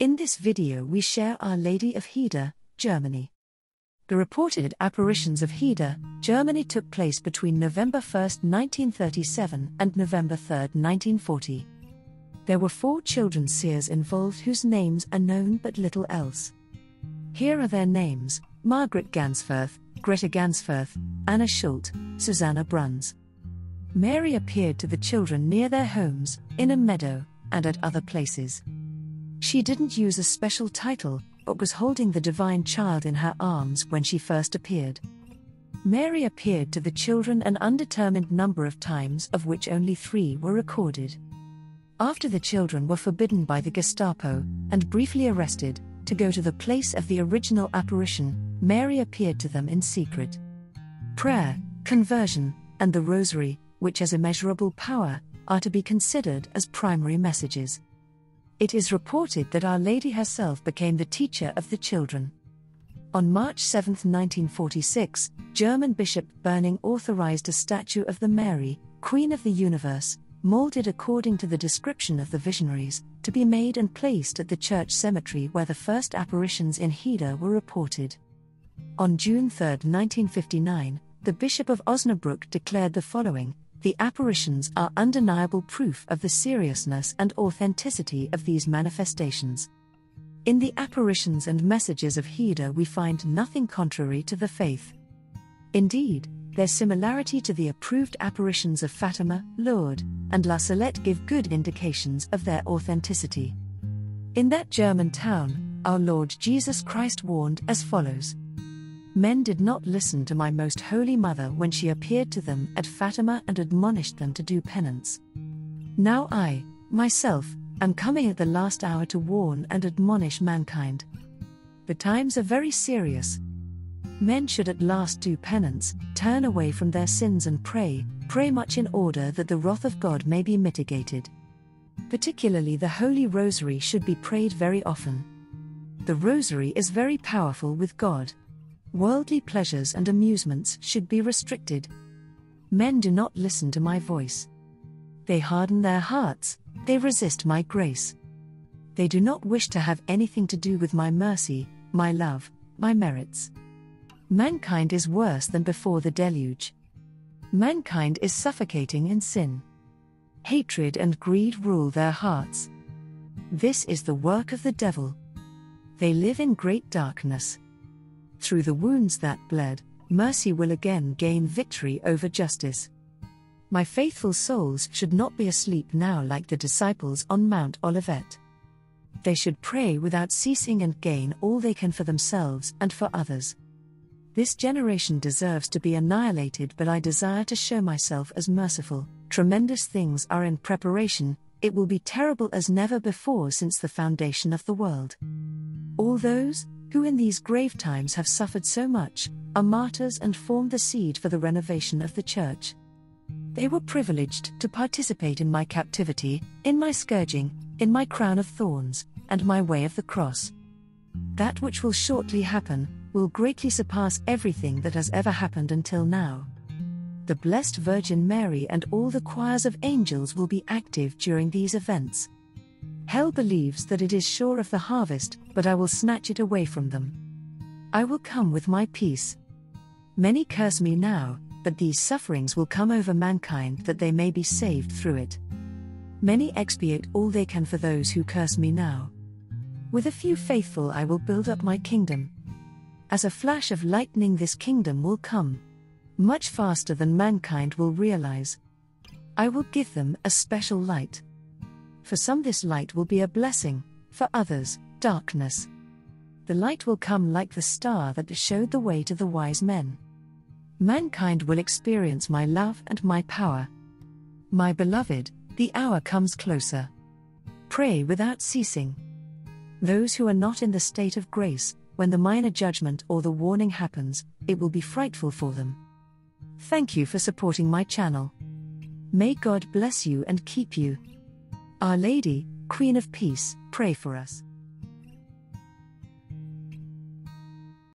In this video we share Our Lady of Heede, Germany. The reported apparitions of Heede, Germany took place between November 1, 1937 and November 3, 1940. There were 4 children seers involved whose names are known but little else. Here are their names: Margaret Gansferth, Greta Gansferth, Anna Schulte, Susanna Bruns. Mary appeared to the children near their homes, in a meadow, and at other places. She didn't use a special title, but was holding the divine child in her arms when she first appeared. Mary appeared to the children an undetermined number of times, of which only 3 were recorded. After the children were forbidden by the Gestapo, and briefly arrested, to go to the place of the original apparition, Mary appeared to them in secret. Prayer, conversion, and the Rosary, which has immeasurable power, are to be considered as primary messages. It is reported that Our Lady herself became the teacher of the children. On March 7, 1946, German Bishop Berning authorized a statue of the Mary, Queen of the Universe, molded according to the description of the visionaries, to be made and placed at the church cemetery where the first apparitions in Heede were reported. On June 3, 1959, the Bishop of Osnabrück declared the following: "The apparitions are undeniable proof of the seriousness and authenticity of these manifestations. In the apparitions and messages of Heede we find nothing contrary to the faith. Indeed, their similarity to the approved apparitions of Fatima, Lourdes, and La Salette give good indications of their authenticity." In that German town, our Lord Jesus Christ warned as follows: "Men did not listen to my most holy mother when she appeared to them at Fatima and admonished them to do penance. Now I, myself, am coming at the last hour to warn and admonish mankind. The times are very serious. Men should at last do penance, turn away from their sins and pray much in order that the wrath of God may be mitigated. Particularly the Holy Rosary should be prayed very often. The Rosary is very powerful with God. Worldly pleasures and amusements should be restricted. Men do not listen to my voice. They harden their hearts, they resist my grace. They do not wish to have anything to do with my mercy, my love, my merits. Mankind is worse than before the deluge. Mankind is suffocating in sin. Hatred and greed rule their hearts. This is the work of the devil. They live in great darkness. Through the wounds that bled, mercy will again gain victory over justice. My faithful souls should not be asleep now like the disciples on Mount Olivet. They should pray without ceasing and gain all they can for themselves and for others. This generation deserves to be annihilated, but I desire to show myself as merciful. Tremendous things are in preparation. It will be terrible as never before since the foundation of the world. All those who in these grave times have suffered so much are martyrs and form the seed for the renovation of the church. They were privileged to participate in my captivity, in my scourging, in my crown of thorns, and my way of the cross. That which will shortly happen will greatly surpass everything that has ever happened until now. The Blessed Virgin Mary and all the choirs of angels will be active during these events. Hell believes that it is sure of the harvest, but I will snatch it away from them. I will come with my peace. Many curse me now, but these sufferings will come over mankind that they may be saved through it. Many expiate all they can for those who curse me now. With a few faithful I will build up my kingdom. As a flash of lightning this kingdom will come, much faster than mankind will realize. I will give them a special light. For some this light will be a blessing, for others, darkness. The light will come like the star that showed the way to the wise men. Mankind will experience my love and my power. My beloved, the hour comes closer. Pray without ceasing. Those who are not in the state of grace, when the minor judgment or the warning happens, it will be frightful for them. Thank you for supporting my channel. May God bless you and keep you. Our Lady, Queen of Peace, pray for us."